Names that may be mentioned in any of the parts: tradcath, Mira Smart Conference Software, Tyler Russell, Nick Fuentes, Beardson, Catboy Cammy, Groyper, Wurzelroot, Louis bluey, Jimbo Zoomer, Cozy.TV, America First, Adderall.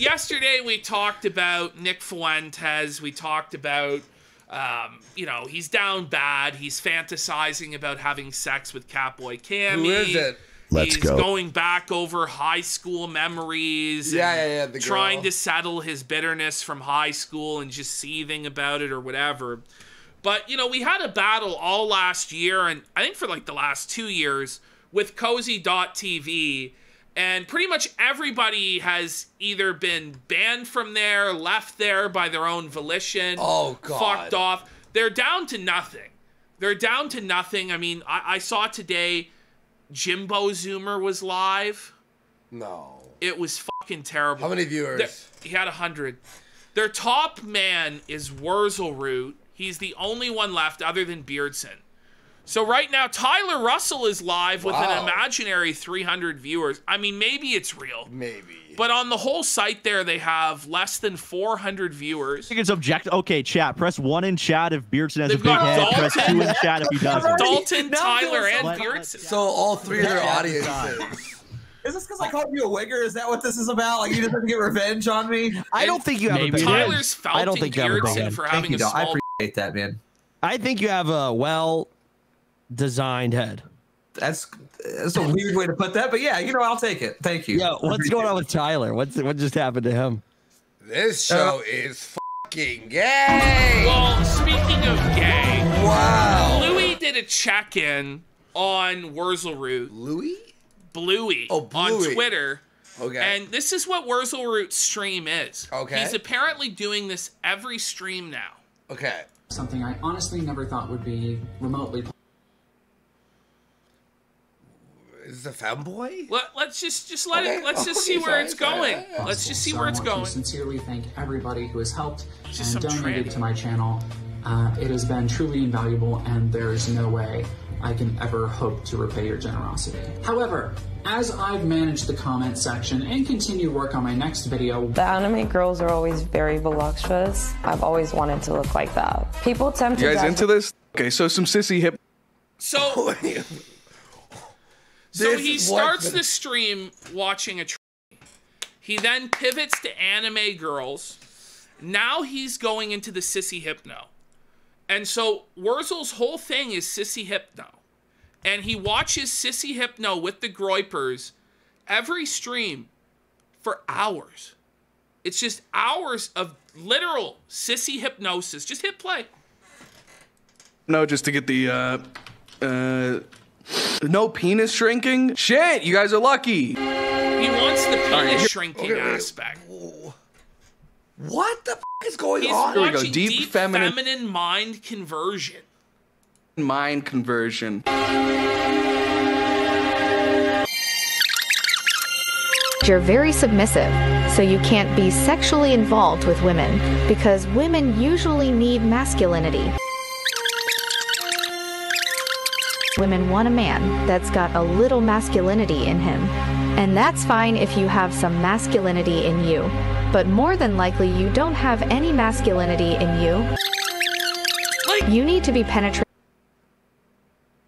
yesterday we talked about Nick Fuentes. We talked about, you know, he's down bad. He's fantasizing about having sex with Catboy Cammy. Who is it? Let's go. He's going back over high school memories. Yeah. The girl. Trying to settle his bitterness from high school and just seething about it or whatever. But, you know, we had a battle all last year, and I think for like the last 2 years, with Cozy.TV, and pretty much everybody has either been banned from there, left there by their own volition, fucked off. They're down to nothing. They're down to nothing. I mean, I saw today Jimbo Zoomer was live. No. It was fucking terrible. How many viewers? He had 100. Their top man is Wurzelroot. He's the only one left other than Beardson. So right now, Tyler Russell is live with an imaginary 300 viewers. I mean, maybe it's real. Maybe. But on the whole site there, they have less than 400 viewers. I think it's objective. Okay, chat. Press 1 in chat if Beardson has a big head. Dalton. Press 2 in chat if he doesn't. Dalton, Tyler, and Beardson. So all three of their audiences. Is this because I called you a wigger? Is that what this is about? Like, you just have to get revenge on me? I don't think you have a big head. Tyler's faulting Beardson for having a small... I appreciate that, man. I think you have a, well... designed head. That's a weird way to put that, but yeah, you know, I'll take it. Thank you. Yeah, what's going on with Tyler? What just happened to him? This show is fucking gay. Well, speaking of gay, wow. Louis did a check-in on Wurzelroot. Louis Bluey. Oh, Bluey. On Twitter. Okay. And this is what Wurzelroot's stream is. Okay. He's apparently doing this every stream now. Okay. Something I honestly never thought would be remotely. Is this a fanboy? Let's just see where it's going. Sincerely thank everybody who has helped and donated to my channel. It has been truly invaluable, and there's no way I can ever hope to repay your generosity. However, as I've managed the comment section and continue work on my next video... The anime girls are always very voluptuous. I've always wanted to look like that. People tempt... You guys into this? Okay, so some sissy hip... So... So he starts the stream watching a train. He then pivots to anime girls. Now he's going into the sissy hypno. And so Wurzel's whole thing is sissy hypno. And he watches sissy hypno with the Groypers every stream for hours. It's just hours of literal sissy hypnosis. Just hit play. No, just to get the... No penis shrinking? Shit, you guys are lucky. He wants the penis shrinking aspect. What the f is going on? Here we go. Deep feminine mind conversion. Mind conversion. You're very submissive, so you can't be sexually involved with women because women usually need masculinity. Women want a man that's got a little masculinity in him. And that's fine if you have some masculinity in you. But more than likely, you don't have any masculinity in you. Like, you need to be penetrated.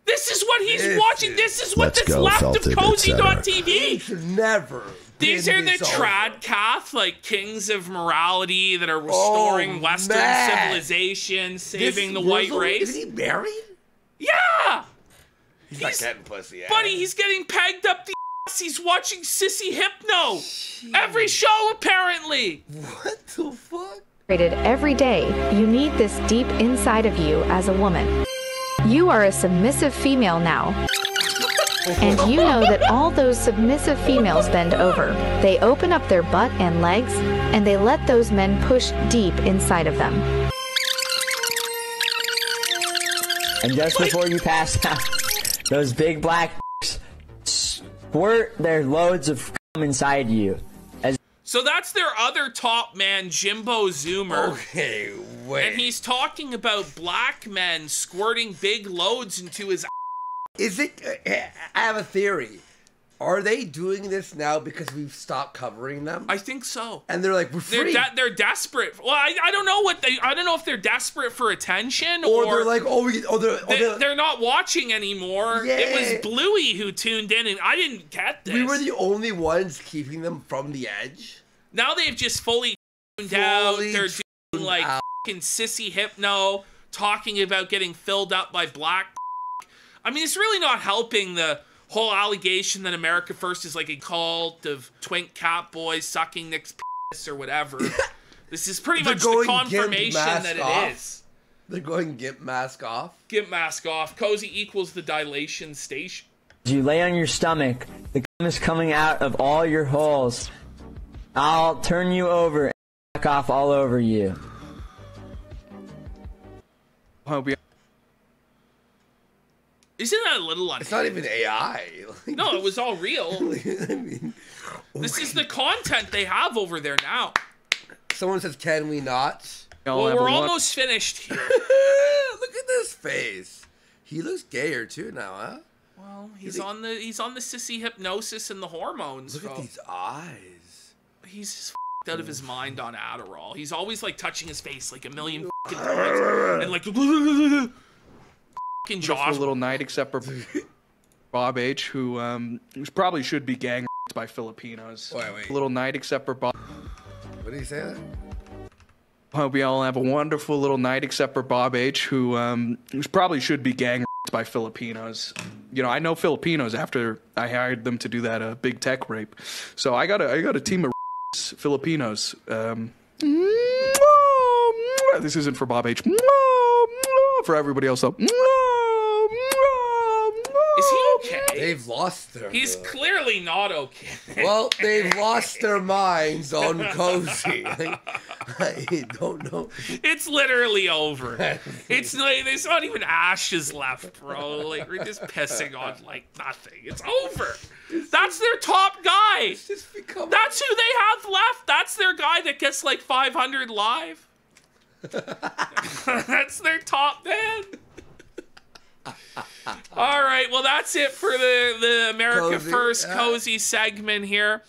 This is what he's watching. This is what's left of Cozy.TV. Never. These are the tradcath, like, kings of morality that are restoring Western civilization, saving the white race. Is he married? Yeah! He's not getting pussy. Buddy, he's getting pegged up the ass. He's watching sissy hypno. Jeez. Every show, apparently. What the fuck? Every day, you need this deep inside of you as a woman. You are a submissive female now. And you know that all those submissive females bend over. They open up their butt and legs, and they let those men push deep inside of them. And just before you pass out, those big black squirt their loads of cum inside you. So that's their other top man, Jimbo Zoomer. Okay, wait. And he's talking about black men squirting big loads into his... Is it... I have a theory. Are they doing this now because we've stopped covering them? I think so. And they're like, we're free. They're desperate. Well, I don't know what they... I don't know if they're desperate for attention or they're like, they're not watching anymore. Yeah. It was Bluey who tuned in, and I didn't get this. We were the only ones keeping them from the edge. Now they've just fully tuned out. They're doing like fucking sissy hypno, talking about getting filled up by black. I mean, it's really not helping the whole allegation that America First is like a cult of twink Catboys sucking Nick's penis or whatever. This is pretty much the confirmation that it is. They're going Gimp mask off. Gimp mask off. Cozy equals the dilation station. You lay on your stomach. The cum is coming out of all your holes. I'll turn you over and back off all over you. Isn't that a little unfair? It's not even AI. Like, no, it was all real. I mean, this is the content they have over there now. Someone says, can we not? Well, we're almost finished here. Look at this face. He looks gayer too now, huh? Well, he's on the sissy hypnosis and the hormones. Look at these eyes. He's just out of his mind on Adderall. He's always like touching his face like a million fucking times and like fucking Josh. A little night except for Bob H, who probably should be gang by Filipinos. Wait. A little night except for Bob. What did he say? That? Hope you all have a wonderful little night, except for Bob H, who probably should be gang by Filipinos. You know, I know Filipinos after I hired them to do that big tech rape. So I got a team of Filipinos. This isn't for Bob H. For everybody else, though. Is he okay? They've lost their... He's clearly not okay. Well, they've lost their minds on Cozy. I don't know. It's literally over. It's like, there's not even ashes left, bro. Like, we're just pissing on, like, nothing. It's over. That's their top guy. That's who they have left. That's their guy that gets, like, 500 live. That's their top man. All right, well, that's it for the America First Cozy segment here.